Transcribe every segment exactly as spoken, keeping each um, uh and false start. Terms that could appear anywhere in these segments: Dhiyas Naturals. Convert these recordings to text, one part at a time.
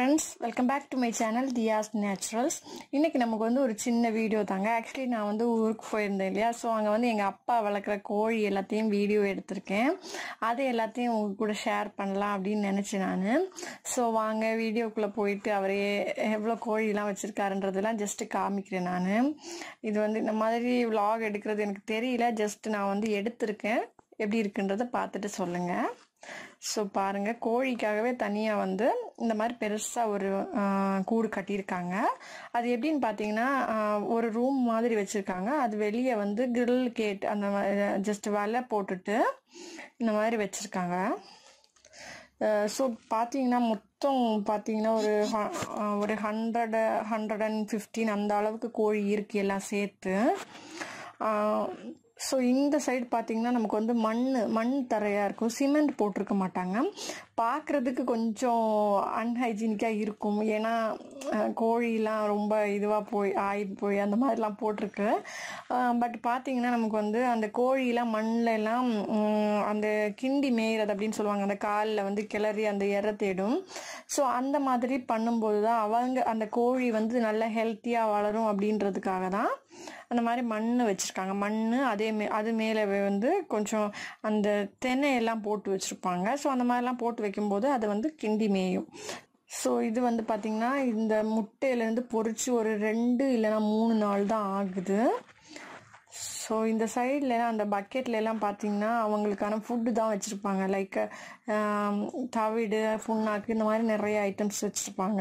Friends, welcome back to my channel Dhiyas Naturals. இன்னைக்கு நமக்கு வந்து ஒரு சின்ன வீடியோ தாங்க. Actually நான் வந்து ஊருக்கு போயிருந்தேன் இல்லையா. சோ அங்க வந்து எங்க அப்பா வளக்குற கோழி எல்லாத்தையும் வீடியோ எடுத்துர்க்கேன். அது எல்லாத்தையும் உங்க கூட ஷேர் பண்ணலாம் அப்படி நினைச்சேன் நானு. சோ வாங்க வீடியோக்குள்ள போயிட்டு அவரே எவ்வளவு கோழி எல்லாம் வச்சிருக்காருன்றதெல்லாம் just காமிக்கிறேன் நானு. இது வந்து இந்த மாதிரி vlog எடுக்கிறது எனக்கு தெரியல. Just நான் வந்து எடுத்துர்க்கேன். எப்படி இருக்குன்றத பார்த்துட்டு சொல்லுங்க. So பாருங்க கோழிக்காகவே தனியா வந்து இந்த மாதிரி பெருசா ஒரு கூடு கட்டி இருக்காங்க அது எப்படின்னு பாத்தீங்கன்னா ஒரு ரூம் மாதிரி வச்சிருக்காங்க அது வெளிய வந்து grill gate அந்த just வலை போட்டுட்டு இந்த மாதிரி வச்சிருக்காங்க so பாத்தீங்கன்னா மொத்தம் பாத்தீங்கன்னா ஒரு ஒரு one hundred one fifteen அந்த அளவுக்கு கோழி இருக்கு எல்லாம் சேர்த்து So, இந்த சைடு பாத்தீங்கன்னா நமக்கு வந்து மண் மண் தரையா இருக்கும் சிமெண்ட் போட்டுருக்க மாட்டாங்க பார்க்கிறதுக்கு கொஞ்சம் அன்ஹைஜீனிக்கா இருக்கும் ஏனா கோழிலாம் ரொம்ப இதுவா போய் ஆயி போய் அந்த மாதிரிலாம் போட்டுருக்கு பட் பாத்தீங்கன்னா நமக்கு வந்து அந்த கோழிலாம் மண்ணல எல்லாம் அந்த கிண்டி மேயிறது அப்படினு சொல்வாங்க அந்த கால்ல வந்து கிளறி அந்த எரை தேடும் சோ அந்த மாதிரி பண்ணும்போது தான் அவங்க அந்த கோழி வந்து நல்ல ஹெல்தியா வளரும் அப்படின்றதுக்காக தான் அந்த மாதிரி மண் வச்சிருக்காங்க மண் அதே அது மேலே வந்து கொஞ்சம் அந்த தென்னை எல்லாம் போட்டு வச்சிருப்பாங்க சோ அந்த மாதிரி எல்லாம் போட்டு வைக்கும்போது அது வந்து கிண்டி மேயும் சோ இது வந்து பாத்தீங்கன்னா இந்த முட்டையில இருந்து பொரிச்சு ஒரு ரெண்டு இல்லனா மூணு நாள் தான் ஆகுது சோ இந்த சைடுல அந்த பக்கெட்ல எல்லாம் பாத்தீங்கன்னா அவங்களுக்கான ஃபுட் தான் வச்சிருப்பாங்க லைக் தவிடு புண்ணாக்கு இந்த மாதிரி நிறைய ஐட்டம்ஸ் வச்சிருப்பாங்க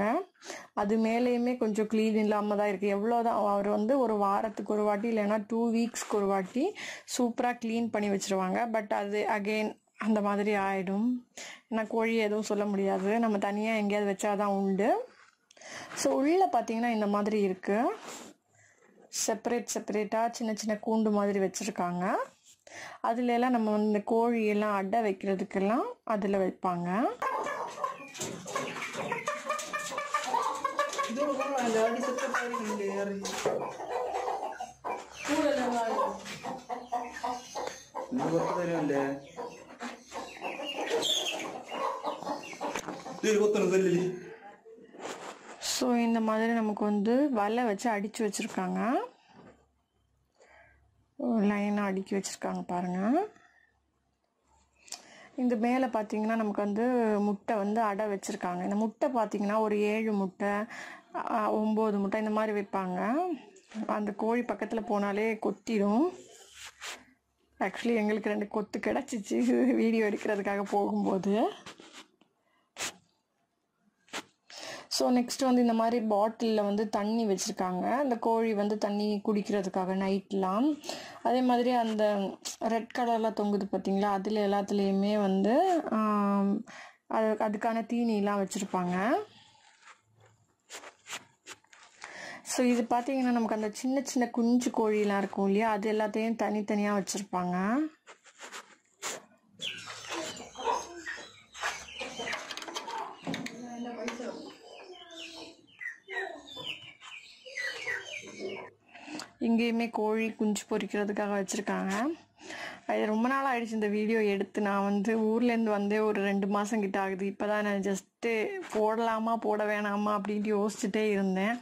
அது மேலயுமே கொஞ்சம் க்ளீன் இல்லாம தான் இருக்கு எவ்வளவுதான் அவர் வந்து ஒரு வாரத்துக்கு ஒரு வாட்டி இல்லனா two weeks ஒரு வாட்டி சூப்பரா க்ளீன் பண்ணி வச்சிருவாங்க பட் அது அகைன் அந்த மாதிரி ஆயிடும் நான் கோழி எதுவும் சொல்ல முடியாது நம்ம தனியா எங்கயாவது வச்சாதான் உண்டு சோ உள்ள பாத்தீங்கன்னா இந்த மாதிரி இருக்கு செப்பரேட் செப்பரேட்டா சின்ன சின்ன கூண்டு மாதிரி வச்சிருக்காங்க அதுல எல்லாம் நம்ம இந்த கோழி எல்லாம் அடை வைக்கிறதுக்கு எல்லாம் அதுல வைப்பாங்க சோ இந்த மாதிரி நமக்கு வந்து வலை வச்சு அடிச்சு வச்சிருக்காங்க லைனா அடிச்சு வச்சிருக்காங்க பாருங்க இந்த மேலே பாத்தீங்கன்னா நமக்கு வந்து முட்டை வந்து அடை வச்சிருக்காங்க இந்த முட்டை பாத்தீங்கன்னா ஒரு ஏழு முட்டை ஒன்பது முட்டை இந்த மாதிரி வைப்பாங்க அந்த கோழி பக்கத்துல போனாலே கொத்திடும் ஆக்சுவலி எங்களுக்கு ரெண்டு கொத்து கிடைச்சிச்சு வீடியோ எடுக்கிறதுக்காக போகும்போது சோ நெக்ஸ்ட் வந்து இந்த மாதிரி பாட்டில்ல வந்து தண்ணி வச்சிருக்காங்க அந்த கோழி வந்து தண்ணி குடிக்கிறதுக்காக நைட்லாம் அதே மாதிரி அந்த ரெட் கலர்ல தொங்குது பாத்தீங்களா அதுல எல்லாத்துலயுமே வந்து அதுக்கான தீனி எல்லாம் வச்சிருப்பாங்க சோ இது பாத்தீங்கன்னா நமக்கு அந்த சின்ன சின்ன குஞ்சு கோழி எல்லாம் இருக்கும் இல்லையா அது எல்லாத்தையும் தனித்தனியா வச்சிருப்பாங்க இங்கேயுமே கோழி குஞ்சு பொரிக்கிறதுக்காக வச்சிருக்காங்க அது ரொம்ப நாள் ஆயிடுச்சு இந்த வீடியோ எடுத்து நான் வந்து ஊர்ல இருந்து வந்தே ஒரு ரெண்டு மாசம் கிட்ட ஆகுது இப்பதான் நான் ஜஸ்ட் போடலாமா போட வேணாமா அப்படின்னு யோசிச்சுட்டே இருந்தேன்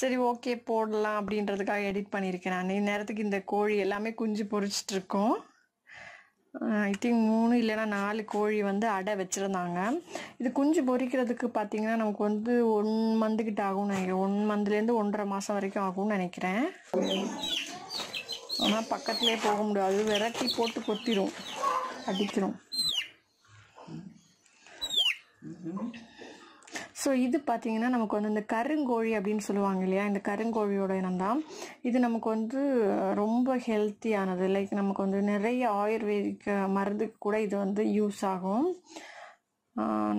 சரி ஓகே போடலாம் அப்படின்றதுக்காக எடிட் பண்ணியிருக்கேன் நான் இந்நேரத்துக்கு இந்த கோழி எல்லாமே குஞ்சு பொரிச்சிட்டு இருக்கோம் ஐ திங்க் மூணு இல்லனா நாலு கோழி வந்து அடை வச்சிருந்தாங்க இது குஞ்சு பொரிக்கிறதுக்கு பாத்தீங்கன்னா நமக்கு வந்து one month கிட்ட ஆகும் நினைக்கிறேன் one monthல இருந்து one and a half மாசம் வரைக்கும் ஆகும்னு நினைக்கிறேன் ஆனா பக்கத்துலயே போக முடியாது விரட்டி போட்டு கொத்திரும் அடிச்சிரும் சோ இது பாத்தீங்கன்னா நமக்கு வந்து இந்த கருங்கோழி அப்படினு சொல்லுவாங்க இல்லையா இந்த கருங்கோழியோட இனம்தான் இது நமக்கு வந்து ரொம்ப ஹெல்தியானது லைக் நமக்கு வந்து நிறைய ஆயுர்வேதிக் மருந்துக்கு கூட இது வந்து யூஸ் ஆகும்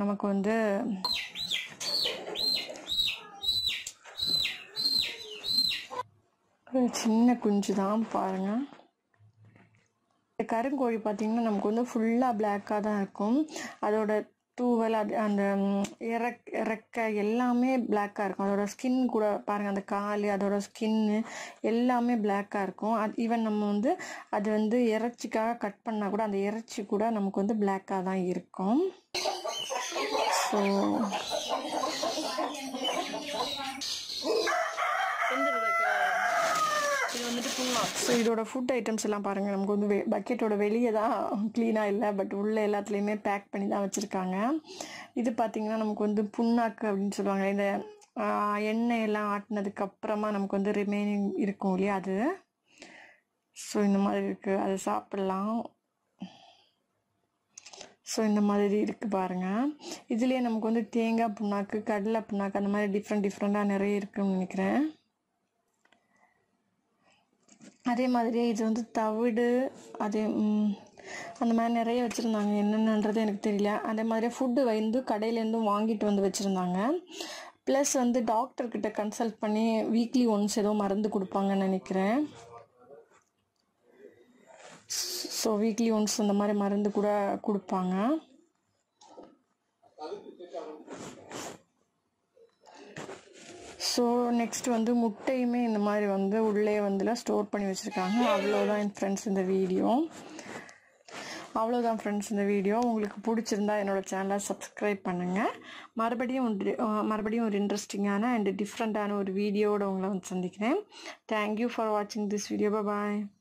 நமக்கு வந்து சின்ன குஞ்சு தான் பாருங்க இந்த கருங்கோழி பாத்தீங்கன்னா நமக்கு வந்து ஃபுல்லா பிளாக்கா தான் இருக்கும் அதோட தூவல் அந்த இறக்க எல்லாமே பிளாக்கா இருக்கும் அதோட ஸ்கின் கூட பாருங்க அந்த கால் அதோட ஸ்கின் எல்லாமே பிளாக்கா இருக்கும் ஈவன் நம்ம வந்து அது வந்து இறைச்சிக்காக கட் பண்ணா கூட அந்த இறைச்சி கூட நமக்கு வந்து பிளாக்கா தான் இருக்கும் சோ இதோட ஃபுட் ஐட்டம்ஸ் எல்லாம் பாருங்க நமக்கு வந்து பக்கெட்டோட வெளிய தான் க்ளீனா இல்ல பட் உள்ள எல்லாத்துலயுமே பேக் பண்ணி தான் வச்சிருக்காங்க இது பாத்தீங்கன்னா நமக்கு வந்து புண்ணாக்கு அப்படினு சொல்வாங்க இந்த எண்ணெய் எல்லாம் ஆட்டினதுக்கு அப்புறமா நமக்கு வந்து ரிமைனிங் இருக்கும் இல்லையா அது சோ இந்த மாதிரி இருக்கு அதை சாப்பிடலாம் So, in the Madrid Barna, easily I'm going to take up Naka, cuddle up Naka, and my different different and a rare communicator. Ade Madrid is on the Tavid Ade and the man array of Chernangan under the Nectaria, and the mother food in the Kadel and the Wangit on the Vichanangan. Plus, on the doctor could consult Pane weekly once ago, Marandu Kupangan and a So weekly once on the Mare Maranda Kuda Kudpanga So next one the Muttaime in the Mare on the Woodley on the store Panivicanga, Avloda and friends in the video. Avloda friends in the video, Pudichanda and our channel subscribe Pananga. Marbadi Marbadi interesting and different video. Thank you for watching this video. Bye bye.